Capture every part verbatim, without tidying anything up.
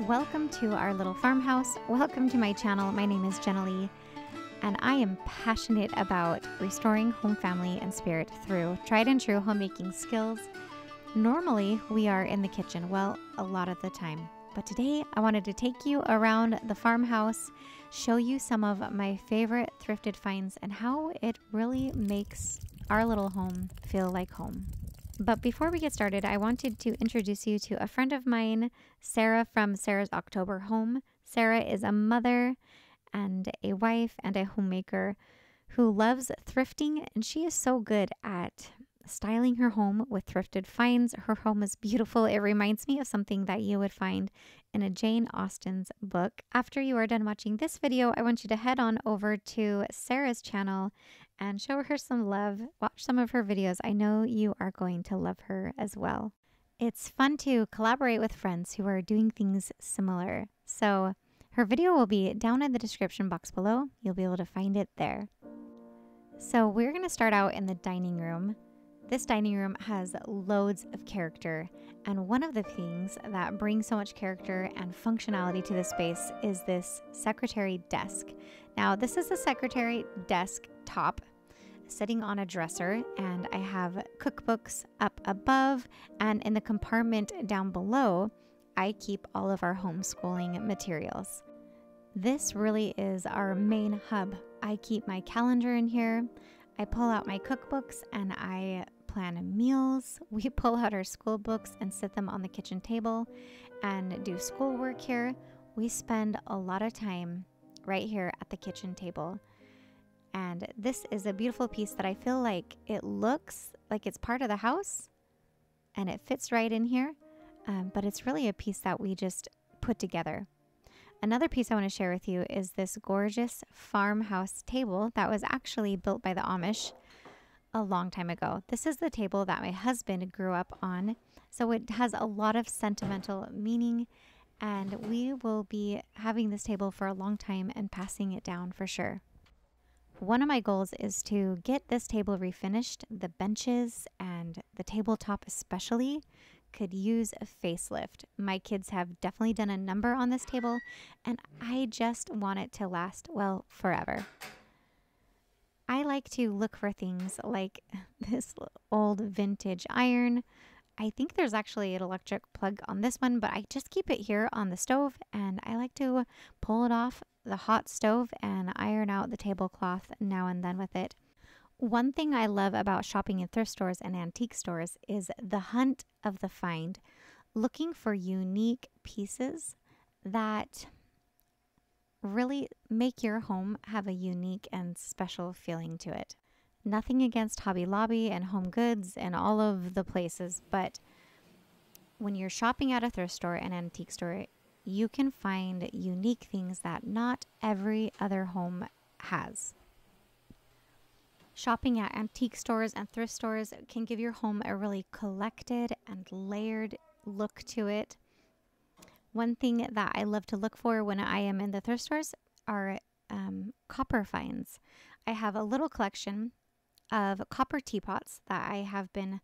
Welcome to our little farmhouse. Welcome to my channel. My name is Jenilee, and I am passionate about restoring home, family, and spirit through tried and true homemaking skills. Normally, we are in the kitchen, well, a lot of the time. But today, I wanted to take you around the farmhouse, show you some of my favorite thrifted finds, and how it really makes our little home feel like home. But before we get started, I wanted to introduce you to a friend of mine, Sarah from Sarah's October Home. Sarah is a mother and a wife and a homemaker who loves thrifting, and she is so good at styling her home with thrifted finds. Her home is beautiful. It reminds me of something that you would find in a Jane Austen's book. After you are done watching this video, I want you to head on over to Sarah's channel and show her some love. Watch some of her videos. I know you are going to love her as well. It's fun to collaborate with friends who are doing things similar. So her video will be down in the description box below. You'll be able to find it there. So we're going to start out in the dining room. This dining room has loads of character, and one of the things that brings so much character and functionality to the space is this secretary desk. Now, this is a secretary desk top sitting on a dresser, and I have cookbooks up above, and in the compartment down below, I keep all of our homeschooling materials. This really is our main hub. I keep my calendar in here. I pull out my cookbooks and I plan meals. We pull out our school books and sit them on the kitchen table and do schoolwork here. We spend a lot of time right here at the kitchen table. And this is a beautiful piece that I feel like it looks like it's part of the house and it fits right in here. Um, but it's really a piece that we just put together. Another piece I want to share with you is this gorgeous farmhouse table that was actually built by the Amish a long time ago. This is the table that my husband grew up on, so it has a lot of sentimental meaning, and we will be having this table for a long time and passing it down for sure. One of my goals is to get this table refinished. The benches and the tabletop especially could use a facelift. My kids have definitely done a number on this table, and I just want it to last, well, forever. I like to look for things like this old vintage iron. I think there's actually an electric plug on this one, but I just keep it here on the stove, and I like to pull it off the hot stove and iron out the tablecloth now and then with it. One thing I love about shopping in thrift stores and antique stores is the hunt of the find, looking for unique pieces that really make your home have a unique and special feeling to it. Nothing against Hobby Lobby and Home Goods and all of the places, but when you're shopping at a thrift store and antique store, you can find unique things that not every other home has. Shopping at antique stores and thrift stores can give your home a really collected and layered look to it. One thing that I love to look for when I am in the thrift stores are um, copper finds. I have a little collection of copper teapots that I have been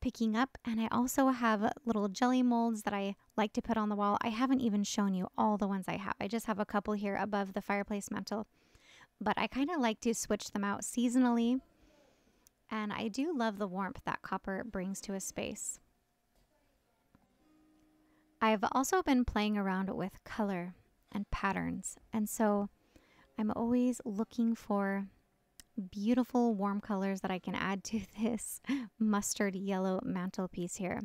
picking up, and I also have little jelly molds that I like to put on the wall. I haven't even shown you all the ones I have. I just have a couple here above the fireplace mantle. But I kind of like to switch them out seasonally, and I do love the warmth that copper brings to a space. I've also been playing around with color and patterns, and so I'm always looking for beautiful warm colors that I can add to this mustard yellow mantelpiece here.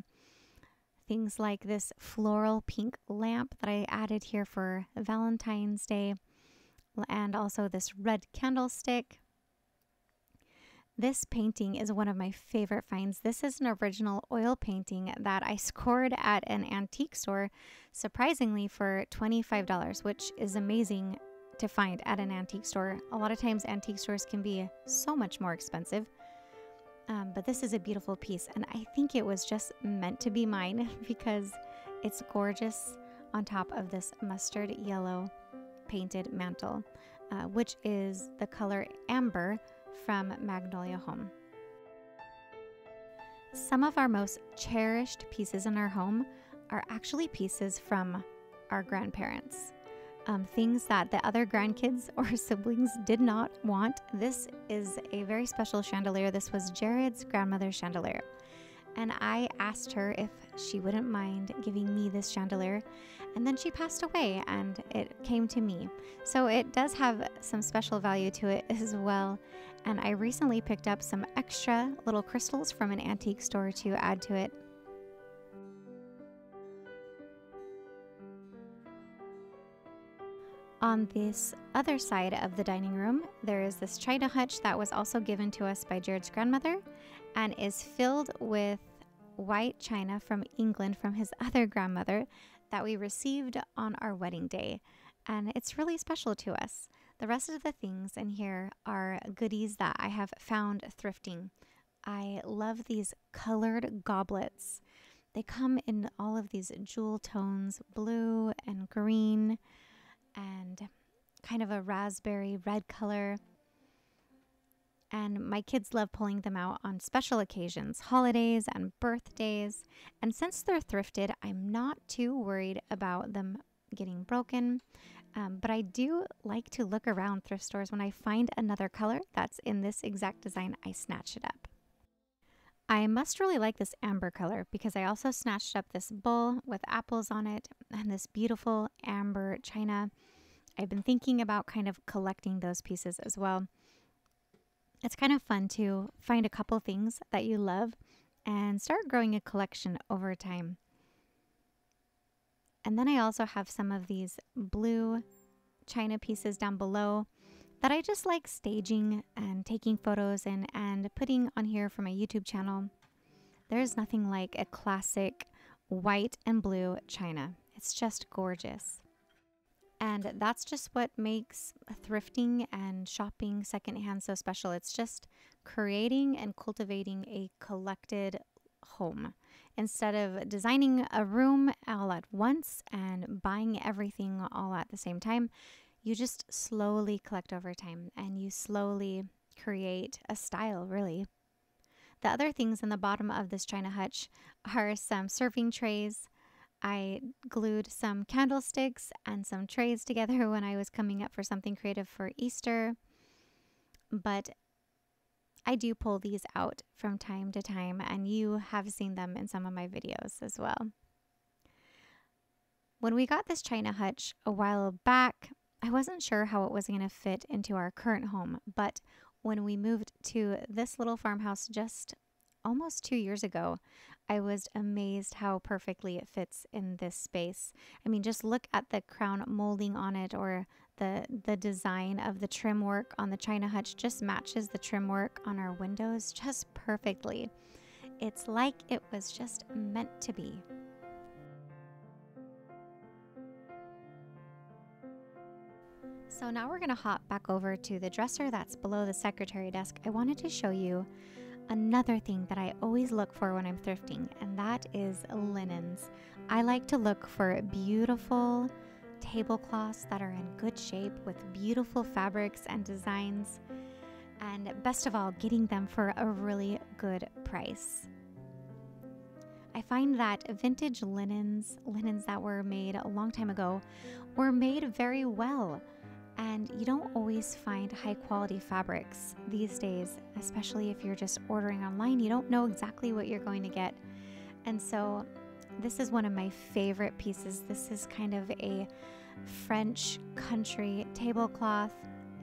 Things like this floral pink lamp that I added here for Valentine's Day, and also this red candlestick. This painting is one of my favorite finds. This is an original oil painting that I scored at an antique store, surprisingly, for twenty-five dollars, which is amazing to find at an antique store. A lot of times antique stores can be so much more expensive, um, but this is a beautiful piece, and I think it was just meant to be mine because it's gorgeous on top of this mustard yellow painted mantle, uh, which is the color amber from Magnolia Home. Some of our most cherished pieces in our home are actually pieces from our grandparents. Um, things that the other grandkids or siblings did not want. This is a very special chandelier. This was Jared's grandmother's chandelier. And I asked her if she wouldn't mind giving me this chandelier. And then she passed away and it came to me. So it does have some special value to it as well. And I recently picked up some extra little crystals from an antique store to add to it. On this other side of the dining room, there is this china hutch that was also given to us by Jared's grandmother and is filled with white china from England from his other grandmother that we received on our wedding day. And it's really special to us. The rest of the things in here are goodies that I have found thrifting. I love these colored goblets. They come in all of these jewel tones, blue and green, and kind of a raspberry red color. And my kids love pulling them out on special occasions, holidays and birthdays. And since they're thrifted, I'm not too worried about them getting broken. Um, but I do like to look around thrift stores. When I find another color that's in this exact design, I snatch it up. I must really like this amber color because I also snatched up this bowl with apples on it and this beautiful amber china. I've been thinking about kind of collecting those pieces as well. It's kind of fun to find a couple things that you love and start growing a collection over time. And then I also have some of these blue china pieces down below that I just like staging and taking photos in and putting on here for my YouTube channel. There's nothing like a classic white and blue china. It's just gorgeous. And that's just what makes thrifting and shopping secondhand so special. It's just creating and cultivating a collected home instead of designing a room all at once and buying everything all at the same time. You just slowly collect over time and you slowly create a style, really. The other things in the bottom of this china hutch are some serving trays. I glued some candlesticks and some trays together when I was coming up for something creative for Easter. But I do pull these out from time to time, and you have seen them in some of my videos as well. When we got this china hutch a while back, I wasn't sure how it was going to fit into our current home, but when we moved to this little farmhouse just almost two years ago, I was amazed how perfectly it fits in this space. I mean, just look at the crown molding on it, or the, the design of the trim work on the china hutch just matches the trim work on our windows just perfectly. It's like it was just meant to be. So now we're gonna hop back over to the dresser that's below the secretary desk. I wanted to show you another thing that I always look for when I'm thrifting, and that is linens. I like to look for beautiful tablecloths that are in good shape with beautiful fabrics and designs, and best of all, getting them for a really good price. I find that vintage linens, linens that were made a long time ago, were made very well. And you don't always find high quality fabrics these days, especially if you're just ordering online. You don't know exactly what you're going to get. And so this is one of my favorite pieces. This is kind of a French country tablecloth.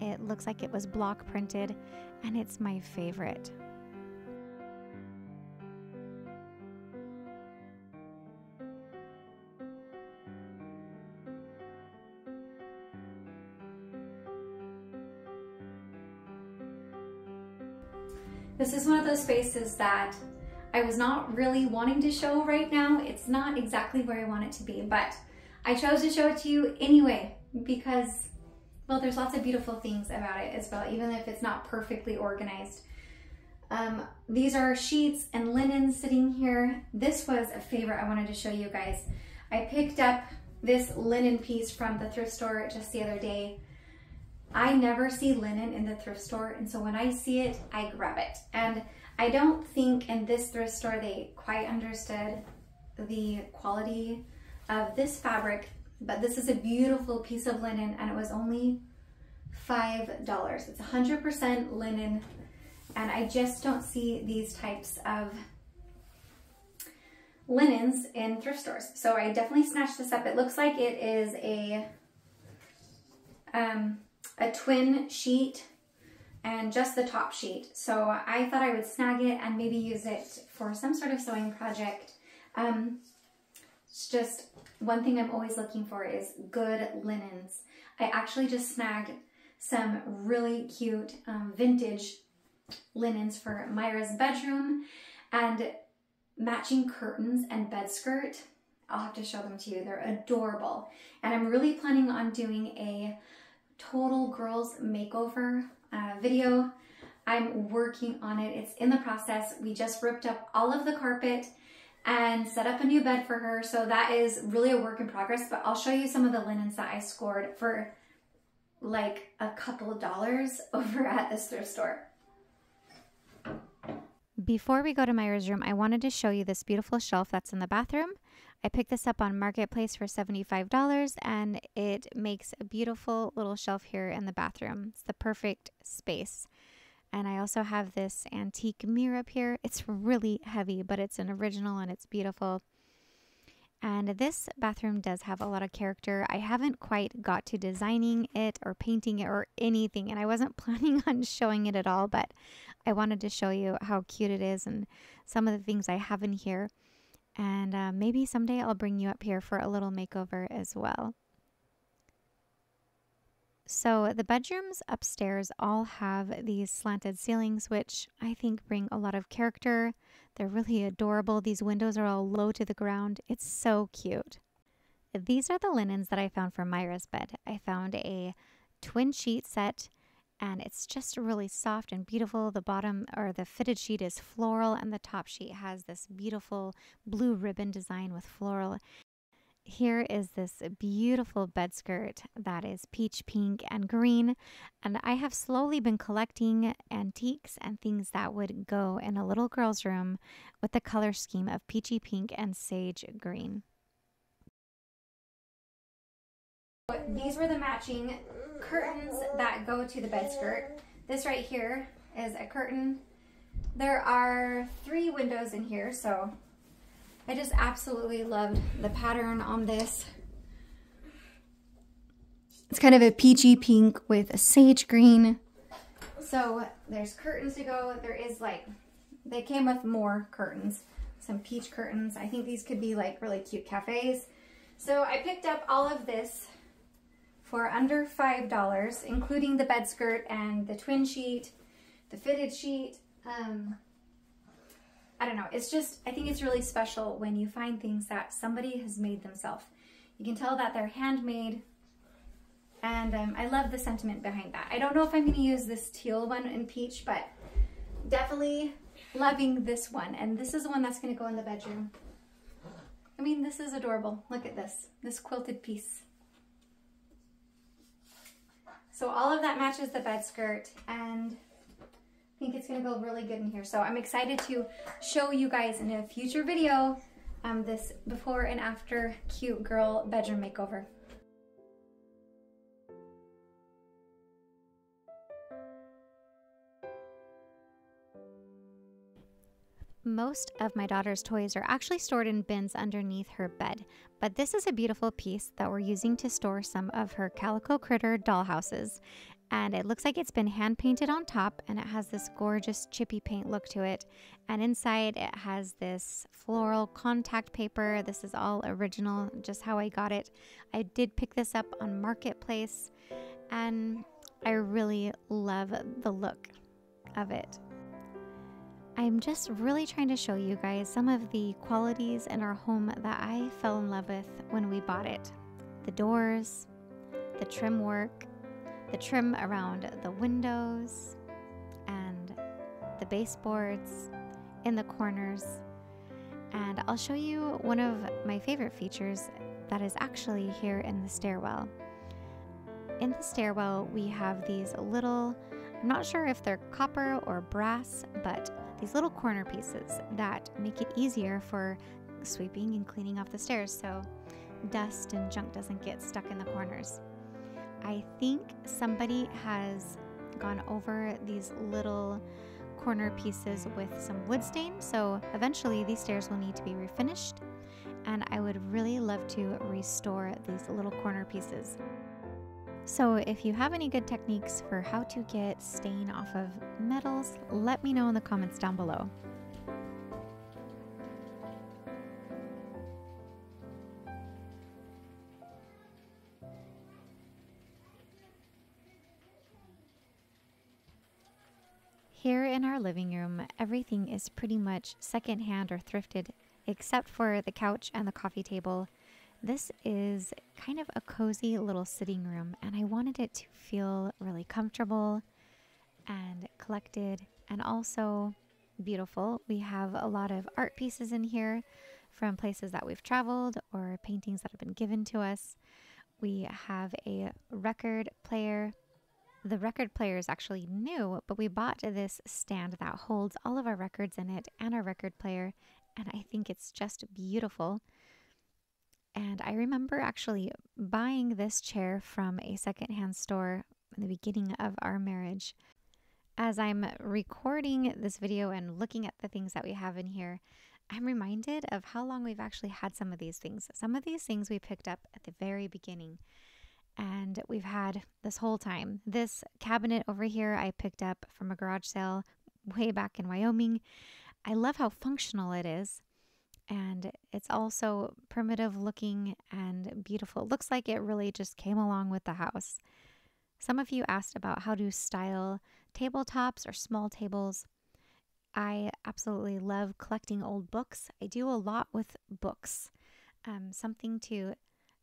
It looks like it was block printed, and it's my favorite. This is one of those spaces that I was not really wanting to show right now. It's not exactly where I want it to be, but I chose to show it to you anyway because, well, there's lots of beautiful things about it as well, even if it's not perfectly organized. Um, these are sheets and linen sitting here. This was a favorite I wanted to show you guys. I picked up this linen piece from the thrift store just the other day. I never see linen in the thrift store, and so when I see it, I grab it. And I don't think in this thrift store they quite understood the quality of this fabric But this is a beautiful piece of linen and it was only five dollars. It's one hundred percent linen, and I just don't see these types of linens in thrift stores. So I definitely snatched this up. It looks like it is a um, a twin sheet and just the top sheet. So I thought I would snag it and maybe use it for some sort of sewing project. Um, it's just one thing I'm always looking for is good linens. I actually just snagged some really cute um, vintage linens for Myra's bedroom and matching curtains and bed skirt. I'll have to show them to you. They're adorable. And I'm really planning on doing a total girls makeover uh, video. I'm working on it. It's in the process. We just ripped up all of the carpet and set up a new bed for her. So that is really a work in progress, but I'll show you some of the linens that I scored for like a couple of dollars over at this thrift store. Before we go to Myra's room, I wanted to show you this beautiful shelf that's in the bathroom. I picked this up on Marketplace for seventy-five dollars, and it makes a beautiful little shelf here in the bathroom. It's the perfect space. And I also have this antique mirror up here. It's really heavy, but it's an original and it's beautiful. And this bathroom does have a lot of character. I haven't quite got to designing it or painting it or anything, and I wasn't planning on showing it at all, but I wanted to show you how cute it is and some of the things I have in here. And uh, maybe someday I'll bring you up here for a little makeover as well. So the bedrooms upstairs all have these slanted ceilings, which I think bring a lot of character. They're really adorable. These windows are all low to the ground. It's so cute. These are the linens that I found for Myra's bed. I found a twin sheet set, and it's just really soft and beautiful. The bottom or the fitted sheet is floral, and the top sheet has this beautiful blue ribbon design with floral. Here is this beautiful bed skirt that is peach, pink, and green. And I have slowly been collecting antiques and things that would go in a little girl's room with the color scheme of peachy pink and sage green. These were the matching curtains that go to the bed skirt. This right here is a curtain. There are three windows in here, so I just absolutely loved the pattern on this. It's kind of a peachy pink with a sage green. So there's curtains to go. There is like, they came with more curtains, some peach curtains. I think these could be like really cute cafes. So I picked up all of this for under five dollars, including the bed skirt and the twin sheet, the fitted sheet. Um, I don't know, it's just, I think it's really special when you find things that somebody has made themselves. You can tell that they're handmade, and um, I love the sentiment behind that. I don't know if I'm going to use this teal one and peach, but definitely loving this one, and this is the one that's going to go in the bedroom. I mean, this is adorable. Look at this, this quilted piece. So all of that matches the bed skirt, and I think it's going to go really good in here. So I'm excited to show you guys in a future video um, this before and after cute girl bedroom makeover. Most of my daughter's toys are actually stored in bins underneath her bed, but this is a beautiful piece that we're using to store some of her Calico Critter dollhouses. And it looks like it's been hand painted on top, and it has this gorgeous chippy paint look to it. And inside it has this floral contact paper. This is all original, just how I got it. I did pick this up on Marketplace, and I really love the look of it. I'm just really trying to show you guys some of the qualities in our home that I fell in love with when we bought it. The doors, the trim work, the trim around the windows and the baseboards in the corners. And I'll show you one of my favorite features that is actually here in the stairwell. In the stairwell, we have these little, I'm not sure if they're copper or brass, but these little corner pieces that make it easier for sweeping and cleaning off the stairs. So dust and junk doesn't get stuck in the corners. I think somebody has gone over these little corner pieces with some wood stain, so eventually these stairs will need to be refinished, and I would really love to restore these little corner pieces. So if you have any good techniques for how to get stain off of metals, let me know in the comments down below. Here in our living room, everything is pretty much secondhand or thrifted, except for the couch and the coffee table. This is kind of a cozy little sitting room, and I wanted it to feel really comfortable and collected and also beautiful. We have a lot of art pieces in here from places that we've traveled or paintings that have been given to us. We have a record player. The record player is actually new, but we bought this stand that holds all of our records in it and our record player, and I think it's just beautiful. And I remember actually buying this chair from a secondhand store in the beginning of our marriage. As I'm recording this video and looking at the things that we have in here, I'm reminded of how long we've actually had some of these things. Some of these things we picked up at the very beginning, and we've had this whole time. This cabinet over here I picked up from a garage sale way back in Wyoming. I love how functional it is, and it's also primitive looking and beautiful. It looks like it really just came along with the house. Some of you asked about how to style tabletops or small tables. I absolutely love collecting old books. I do a lot with books. Um, something to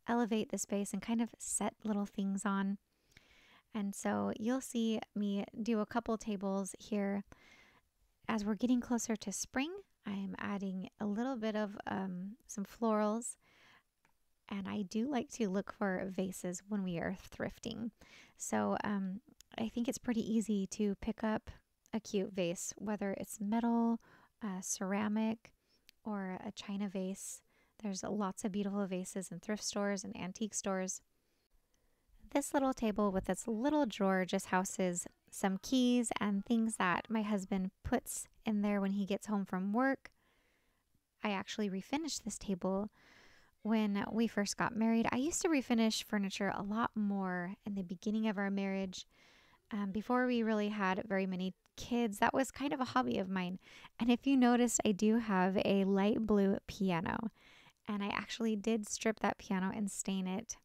elevate the space and kind of set little things on. And so you'll see me do a couple tables here. As we're getting closer to spring, I'm adding a little bit of um, some florals, and I do like to look for vases when we are thrifting. So um, I think it's pretty easy to pick up a cute vase, whether it's metal, uh, ceramic, or a china vase. There's lots of beautiful vases in thrift stores and antique stores. This little table with its little drawer just houses some keys and things that my husband puts in there when he gets home from work. I actually refinished this table when we first got married. I used to refinish furniture a lot more in the beginning of our marriage. Um, before we really had very many kids, that was kind of a hobby of mine. And if you noticed, I do have a light blue piano. And I actually did strip that piano and stain it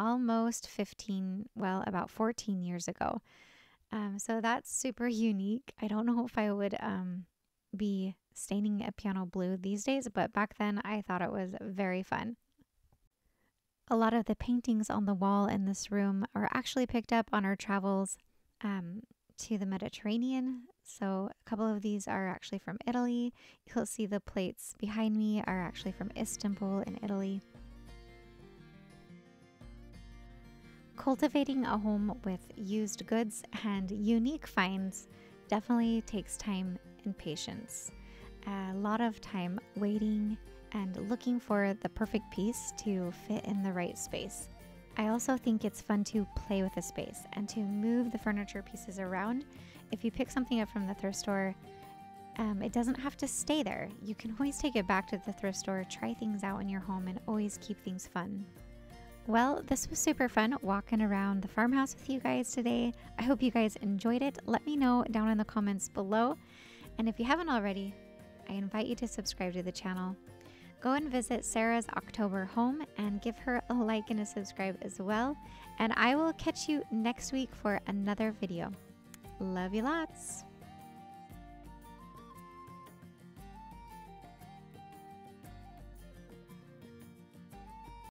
almost fifteen, well, about fourteen years ago. Um, so that's super unique. I don't know if I would um, be staining a piano blue these days, but back then I thought it was very fun. A lot of the paintings on the wall in this room are actually picked up on our travels um, to the Mediterranean. So a couple of these are actually from Italy. You'll see the plates behind me are actually from Istanbul in Italy. Cultivating a home with used goods and unique finds definitely takes time and patience. A lot of time waiting and looking for the perfect piece to fit in the right space. I also think it's fun to play with a space and to move the furniture pieces around. If you pick something up from the thrift store, um, it doesn't have to stay there. You can always take it back to the thrift store, try things out in your home, and always keep things fun. Well, this was super fun walking around the farmhouse with you guys today. I hope you guys enjoyed it. Let me know down in the comments below. And if you haven't already, I invite you to subscribe to the channel. Go and visit Sarah's October Home and give her a like and a subscribe as well. And I will catch you next week for another video. Love you lots.